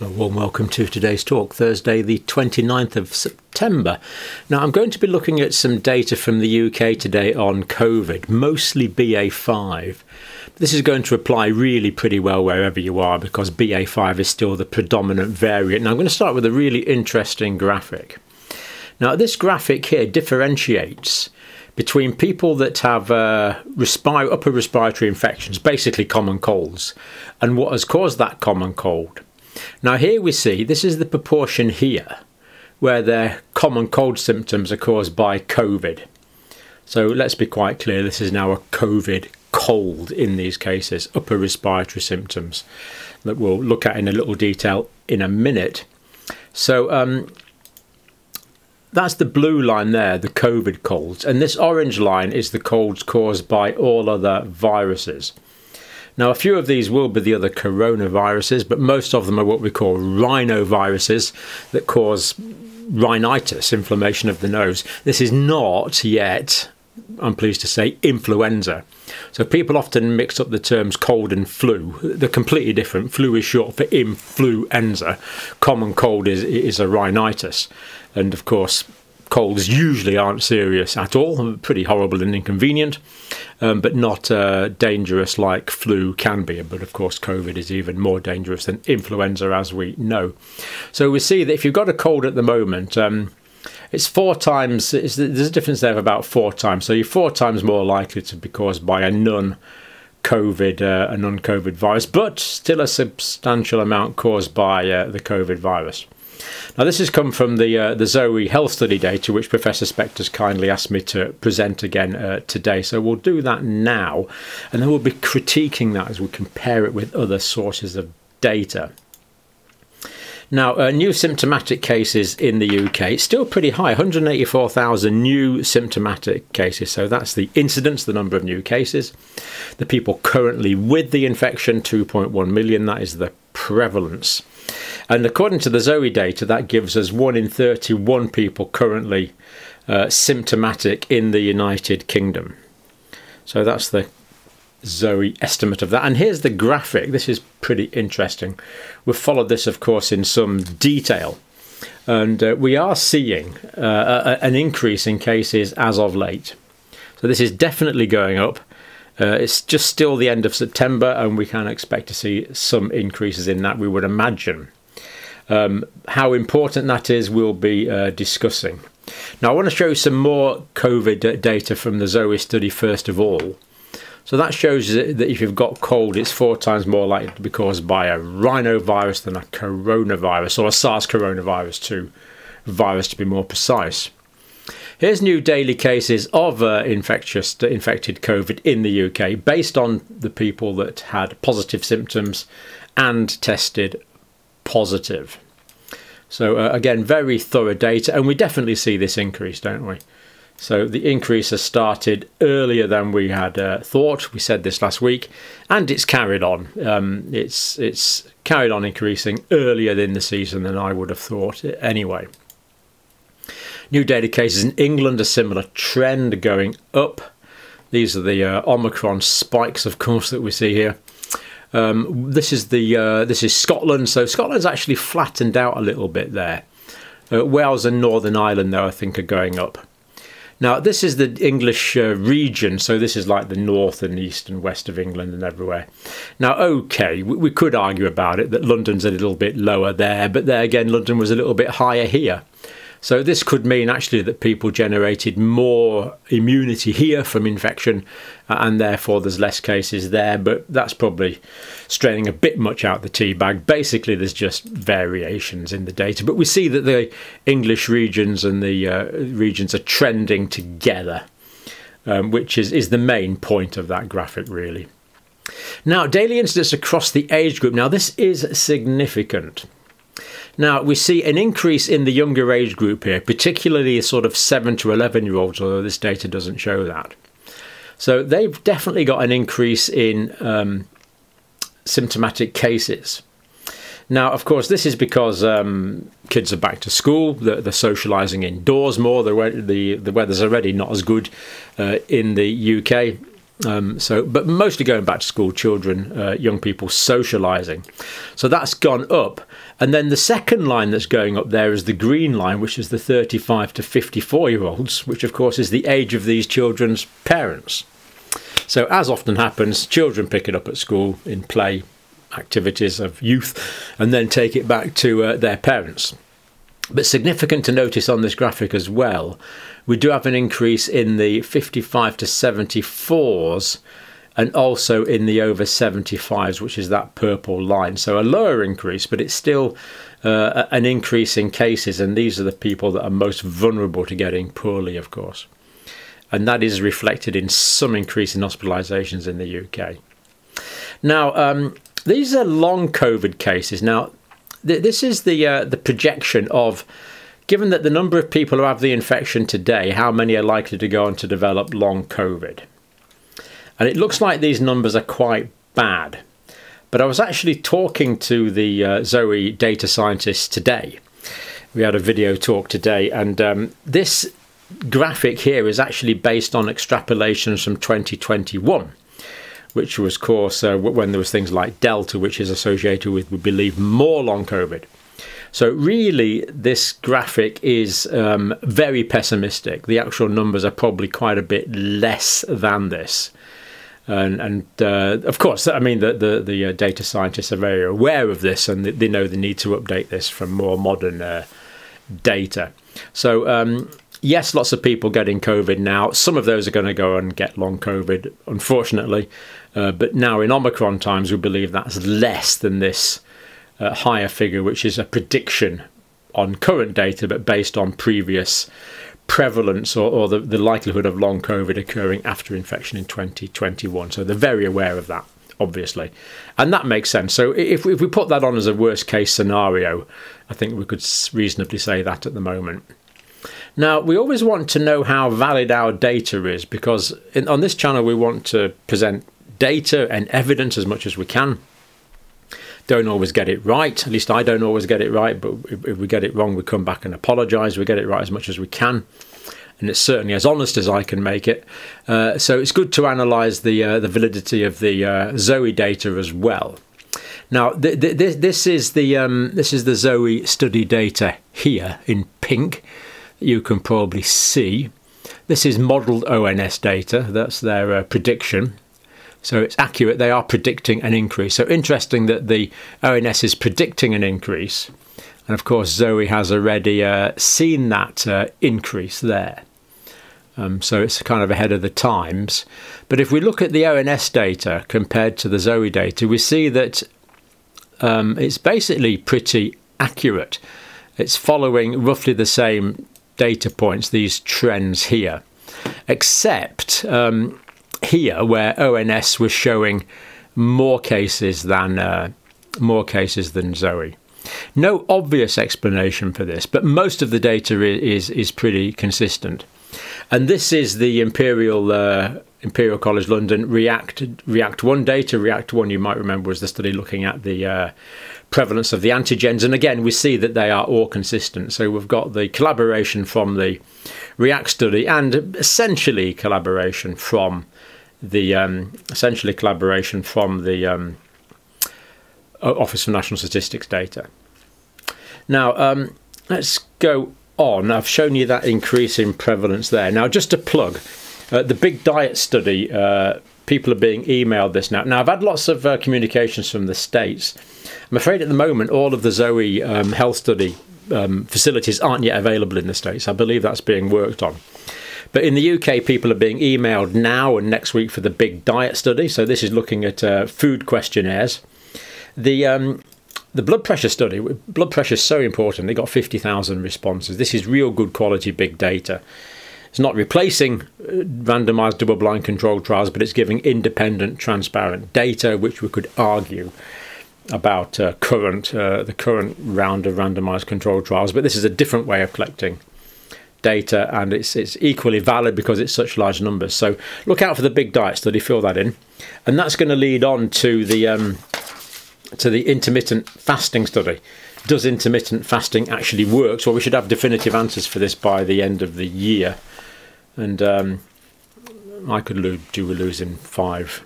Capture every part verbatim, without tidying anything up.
A warm welcome to today's talk, Thursday the twenty-ninth of September. Now I'm going to be looking at some data from the U K today on COVID, mostly B A five. This is going to apply really pretty well wherever you are because B A five is still the predominant variant. Now I'm going to start with a really interesting graphic. Now this graphic here differentiates between people that have uh, respir- upper respiratory infections, basically common colds, and what has caused that common cold. Now here we see, this is the proportion here, where their common cold symptoms are caused by COVID. So let's be quite clear, this is now a COVID cold in these cases, upper respiratory symptoms, that we'll look at in a little detail in a minute. So um, that's the blue line there, the COVID colds, and this orange line is the colds caused by all other viruses. Now, a few of these will be the other coronaviruses, but most of them are what we call rhinoviruses that cause rhinitis, inflammation of the nose. This is not yet, I'm pleased to say, influenza. So people often mix up the terms cold and flu. They're completely different. Flu is short for influenza. Common cold is, is a rhinitis. And, of course, colds usually aren't serious at all, pretty horrible and inconvenient, um, but not uh, dangerous like flu can be. But of course, COVID is even more dangerous than influenza, as we know. So we see that if you've got a cold at the moment, um, it's four times, it's, there's a difference there of about four times. So you're four times more likely to be caused by a non-COVID, uh, a non-COVID virus, but still a substantial amount caused by uh, the COVID virus. Now this has come from the uh, the ZOE health study data, which Professor Spector's kindly asked me to present again uh, today. So we'll do that now, and then we'll be critiquing that as we compare it with other sources of data. Now, uh, new symptomatic cases in the U K, still pretty high, one hundred eighty-four thousand new symptomatic cases. So that's the incidence, the number of new cases. The people currently with the infection, two point one million, that is the prevalence. And according to the ZOE data, that gives us one in thirty-one people currently uh, symptomatic in the United Kingdom. So that's the ZOE estimate of that. And here's the graphic. This is pretty interesting. We've followed this, of course, in some detail. And uh, we are seeing uh, a, an increase in cases as of late. So this is definitely going up. Uh, it's just still the end of September, and we can expect to see some increases in that, we would imagine. Um, how important that is, we'll be uh, discussing. Now, I want to show you some more COVID data from the ZOE study first of all. So that shows that if you've got cold, it's four times more likely to be caused by a rhinovirus than a coronavirus, or a SARS coronavirus two virus to be more precise. Here's new daily cases of uh, infectious, infected COVID in the U K, based on the people that had positive symptoms and tested positive. So uh, again, very thorough data, and we definitely see this increase, don't we? So the increase has started earlier than we had uh, thought. We said this last week, and it's carried on. Um, it's, it's carried on increasing earlier in the season than I would have thought anyway. New daily cases in England, a similar trend going up. These are the uh, Omicron spikes, of course, that we see here. Um, this is the uh, this is Scotland. So Scotland's actually flattened out a little bit there. Uh, Wales and Northern Ireland, though, I think, are going up. Now, this is the English uh, region, so this is like the north and east and west of England and everywhere. Now, OK, we, we could argue about it, that London's a little bit lower there, but there again, London was a little bit higher here. So this could mean actually that people generated more immunity here from infection, and therefore there's less cases there, but that's probably straining a bit much out the tea bag. Basically, there's just variations in the data, but we see that the English regions and the uh, regions are trending together, um, which is, is the main point of that graphic, really. Now, daily incidence across the age group. Now, this is significant. Now, we see an increase in the younger age group here, particularly sort of seven to eleven-year-olds, although this data doesn't show that. So they've definitely got an increase in um, symptomatic cases. Now, of course, this is because um, kids are back to school, they're, they're socialising indoors more, the, the, the weather's already not as good uh, in the U K. Um, so, but mostly going back to school, children, uh, young people socialising. So that's gone up. And then the second line that's going up there is the green line, which is the thirty-five to fifty-four year olds, which of course is the age of these children's parents. So as often happens, children pick it up at school in play activities of youth and then take it back to uh, their parents. But significant to notice on this graphic as well, we do have an increase in the fifty-five to seventy-fours and also in the over seventy-fives, which is that purple line. So a lower increase, but it's still uh, an increase in cases. And these are the people that are most vulnerable to getting poorly, of course. And that is reflected in some increase in hospitalisations in the U K. Now, um, these are long COVID cases. Now, this is the uh, the projection of, given that the number of people who have the infection today, how many are likely to go on to develop long COVID. And it looks like these numbers are quite bad. But I was actually talking to the uh, ZOE data scientists today. We had a video talk today, and um, this graphic here is actually based on extrapolations from twenty twenty-one. Which was, of course, uh, when there was things like Delta, which is associated with, we believe, more long COVID. So really, this graphic is um, very pessimistic. The actual numbers are probably quite a bit less than this. And, and uh, of course, I mean, the, the, the uh, data scientists are very aware of this, and they know they need to update this from more modern uh, data. So Um, yes, lots of people getting COVID now. Some of those are going to go and get long COVID, unfortunately. Uh, but now in Omicron times, we believe that's less than this uh, higher figure, which is a prediction on current data, but based on previous prevalence or, or the, the likelihood of long COVID occurring after infection in twenty twenty-one. So they're very aware of that, obviously. And that makes sense. So if, if we put that on as a worst case scenario, I think we could reasonably say that at the moment. Now, we always want to know how valid our data is, because in, on this channel we want to present data and evidence as much as we can. Don't always get it right, at least I don't always get it right, but if, if we get it wrong we come back and apologise. We get it right as much as we can, and it's certainly as honest as I can make it. Uh, so it's good to analyse the, uh, the validity of the uh, ZOE data as well. Now, th th th this, is the, um, this is the ZOE study data here in pink. You can probably see this is modelled O N S data. That's their uh, prediction, so it's accurate. They are predicting an increase, so interesting that the O N S is predicting an increase, and of course ZOE has already uh, seen that uh, increase there, um, so it's kind of ahead of the times. But if we look at the O N S data compared to the ZOE data, we see that um, it's basically pretty accurate. It's following roughly the same data points, these trends here, except um, here where O N S was showing more cases than uh, more cases than ZOE. No obvious explanation for this, but most of the data is is pretty consistent. And this is the Imperial uh, Imperial College London React React one data. React one, you might remember, was the study looking at the uh, prevalence of the antigens, and again we see that they are all consistent. So we've got the collaboration from the React study, and essentially collaboration from the um, essentially collaboration from the um, Office for National Statistics data. Now um, let's go on. I've shown you that increase in prevalence there. Now just to plug uh, the Big Diet study. Uh, people are being emailed this now. Now I've had lots of uh, communications from the States. I'm afraid at the moment all of the ZOE um, health study um, facilities aren't yet available in the States. I believe that's being worked on. But in the U K, people are being emailed now and next week for the Big Diet study. So this is looking at uh, food questionnaires. The um, the blood pressure study. Blood pressure is so important. They got fifty thousand responses. This is real good quality big data. It's not replacing randomised double-blind controlled trials, but it's giving independent, transparent data, which we could argue about uh, current uh, the current round of randomised controlled trials. But this is a different way of collecting data, and it's it's equally valid because it's such large numbers. So look out for the Big Diet study. Fill that in, and that's going to lead on to the um, to the intermittent fasting study. Does intermittent fasting actually work? So we should have definitive answers for this by the end of the year. And um, I could lose, do losing five,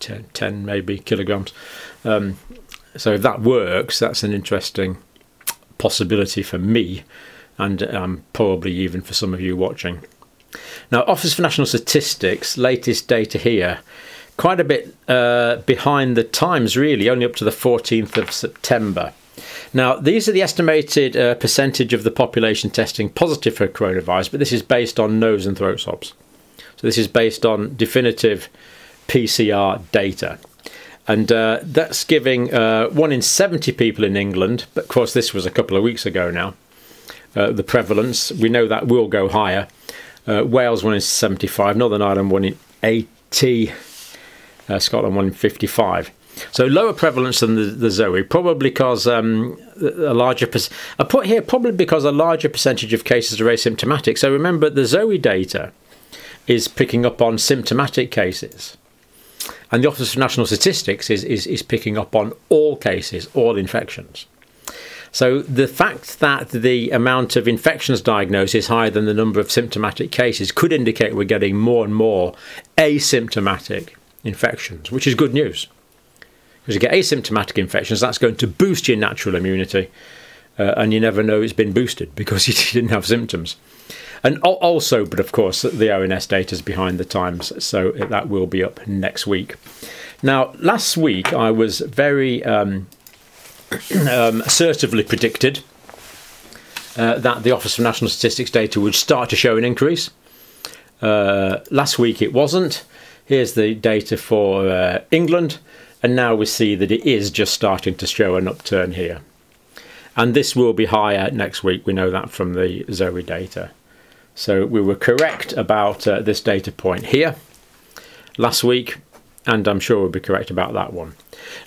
ten, ten maybe kilograms. Um, so if that works, that's an interesting possibility for me, and um, probably even for some of you watching. Now, Office for National Statistics, latest data here, quite a bit uh, behind the times really, only up to the fourteenth of September. Now, these are the estimated uh, percentage of the population testing positive for coronavirus, but this is based on nose and throat swabs. So this is based on definitive P C R data. And uh, that's giving uh, one in seventy people in England, but of course this was a couple of weeks ago now, uh, the prevalence. We know that will go higher. Uh, Wales, one in seventy-five, Northern Ireland, one in eighty, uh, Scotland, one in fifty-five. So lower prevalence than the, the ZOE, probably because um, a larger I put here probably because a larger percentage of cases are asymptomatic. So remember, the ZOE data is picking up on symptomatic cases, and the Office for National Statistics is is, is picking up on all cases, all infections. So the fact that the amount of infections diagnosed is higher than the number of symptomatic cases could indicate we're getting more and more asymptomatic infections, which is good news. Because you get asymptomatic infections, that's going to boost your natural immunity, uh, and you never know it's been boosted because you didn't have symptoms. And also, but of course, the O N S data is behind the times, so that will be up next week. Now, last week I was very um, um, assertively predicted uh, that the Office for National Statistics data would start to show an increase. Uh, last week it wasn't. Here's the data for uh, England. And now we see that it is just starting to show an upturn here. And this will be higher next week. We know that from the ZOE data. So we were correct about uh, this data point here last week, and I'm sure we'll be correct about that one.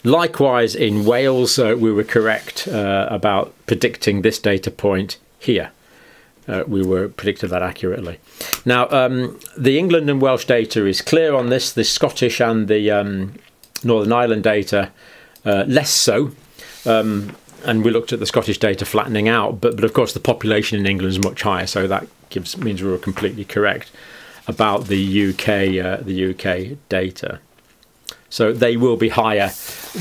Likewise, in Wales, uh, we were correct uh, about predicting this data point here. Uh, we were predicted that accurately. Now, um, the England and Welsh data is clear on this, the Scottish and the Um, Northern Ireland data uh, less so, um, and we looked at the Scottish data flattening out, but, but of course the population in England is much higher, so that gives, means we were completely correct about the U K, uh, the U K data. So they will be higher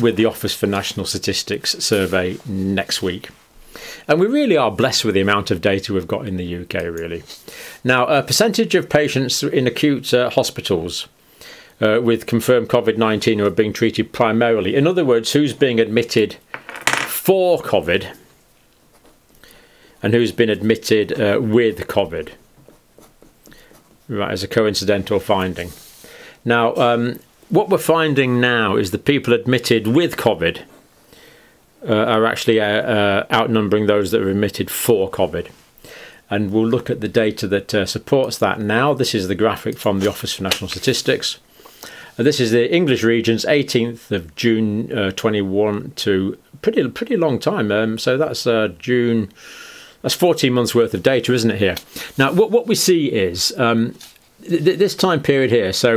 with the Office for National Statistics survey next week. And we really are blessed with the amount of data we've got in the U K, really. Now, a percentage of patients in acute uh, hospitals Uh, with confirmed COVID nineteen who are being treated primarily. In other words, who's being admitted for COVID and who's been admitted uh, with COVID. Right, as a coincidental finding. Now, um, what we're finding now is the people admitted with COVID uh, are actually uh, uh, outnumbering those that are admitted for COVID. And we'll look at the data that uh, supports that now. This is the graphic from the Office for National Statistics. This is the English regions, eighteenth of June uh, twenty-one to pretty pretty long time. Um, so that's uh, June. That's fourteen months worth of data, isn't it? Here now, what what we see is um, th this time period here. So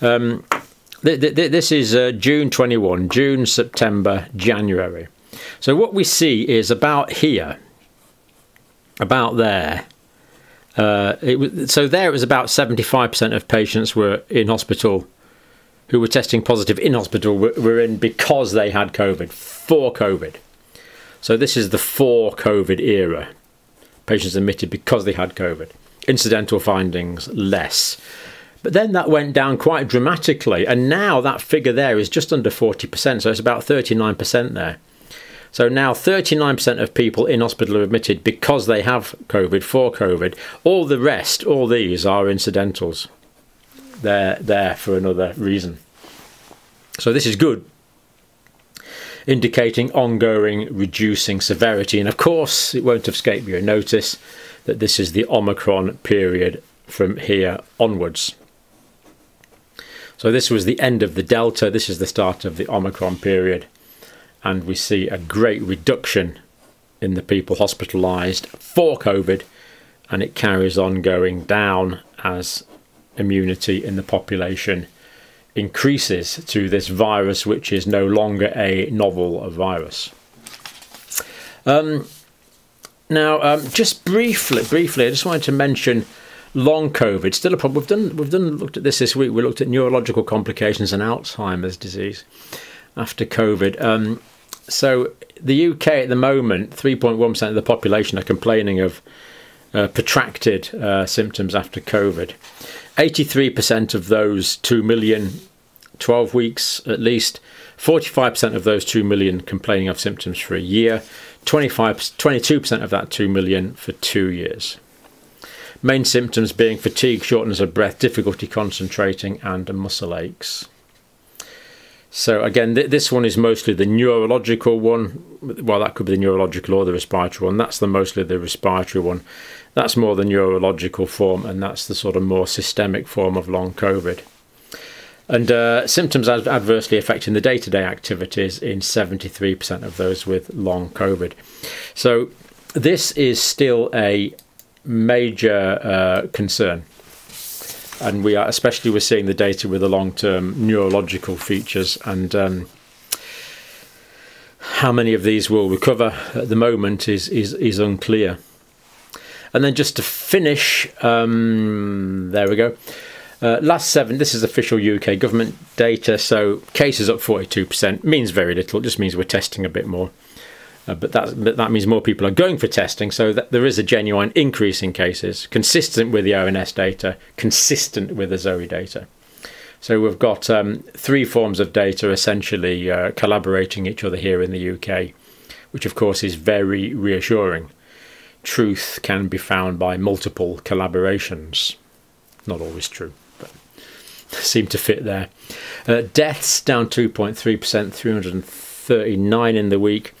um, th th this is uh, June twenty-one, June, September, January. So what we see is about here, about there. Uh, it was, so there it was about seventy-five percent of patients were in hospital who were testing positive in hospital were in because they had COVID, for COVID. So this is the for COVID era. Patients admitted because they had COVID. Incidental findings, less. But then that went down quite dramatically. And now that figure there is just under forty percent. So it's about thirty-nine percent there. So now thirty-nine percent of people in hospital are admitted because they have COVID, for COVID. All the rest, all these are incidentals. They're there for another reason. So this is good, indicating ongoing reducing severity. And of course, it won't escape your notice that this is the Omicron period from here onwards. So this was the end of the Delta. This is the start of the Omicron period. And we see a great reduction in the people hospitalised for COVID. And it carries on going down as immunity in the population increases to this virus, which is no longer a novel virus. Um, now, um, just briefly, briefly, I just wanted to mention long COVID, still a problem. We've done we've done looked at this this week. We looked at neurological complications and Alzheimer's disease after COVID. Um, so the U K at the moment, three point one percent of the population are complaining of uh, protracted uh, symptoms after COVID. eighty-three percent of those two million, twelve weeks at least. forty-five percent of those two million complaining of symptoms for a year. twenty-five, twenty-two percent of that two million for two years. Main symptoms being fatigue, shortness of breath, difficulty concentrating, and muscle aches. So again, th this one is mostly the neurological one. Well, that could be the neurological or the respiratory one. That's the mostly the respiratory one. That's more the neurological form, and that's the sort of more systemic form of long COVID. And uh, symptoms ad adversely affecting the day-to-day activities in seventy-three percent of those with long COVID. So this is still a major uh, concern. And we are, especially we're seeing the data with the long-term neurological features, and um, how many of these will recover at the moment is, is, is unclear. And then just to finish, um, there we go. Uh, last seven, this is official U K government data, so cases up forty-two percent, means very little, it just means we're testing a bit more. Uh, but, that, but that means more people are going for testing, so that there is a genuine increase in cases, consistent with the O N S data, consistent with the ZOE data. So we've got um, three forms of data essentially uh, collaborating each other here in the U K, which of course is very reassuring. Truth can be found by multiple collaborations. Not always true. Seem to fit there. Uh, deaths down two point three percent, three hundred thirty-nine in the week.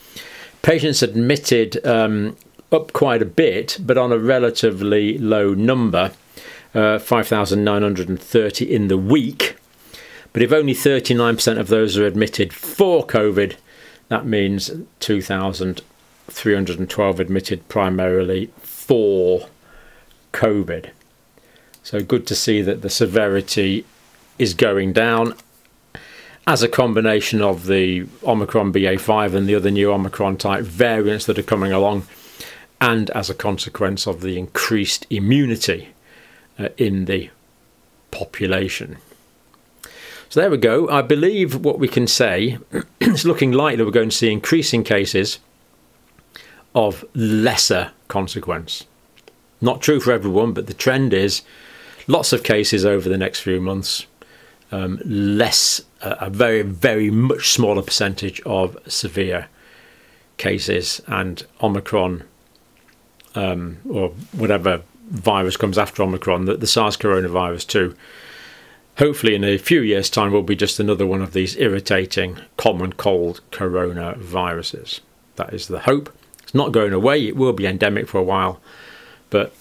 Patients admitted um, up quite a bit, but on a relatively low number, uh, five thousand nine hundred thirty in the week. But if only thirty-nine percent of those are admitted for COVID, that means two thousand three hundred twelve admitted primarily for COVID. So good to see that the severity is going down as a combination of the Omicron B A five and the other new Omicron type variants that are coming along, and as a consequence of the increased immunity uh, in the population. So there we go. I believe what we can say, it's looking likely we're going to see increasing cases of lesser consequence. Not true for everyone, but the trend is lots of cases over the next few months, um, less, uh, a very, very much smaller percentage of severe cases, and Omicron, um, or whatever virus comes after Omicron, the, the SARS coronavirus too, hopefully in a few years' time will be just another one of these irritating common cold coronaviruses. That is the hope. It's not going away. It will be endemic for a while, but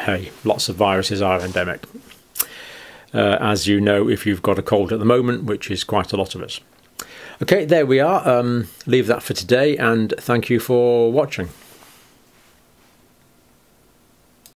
hey, lots of viruses are endemic, uh, as you know, if you've got a cold at the moment, which is quite a lot of us. Okay, there we are. Um, leave that for today, and thank you for watching.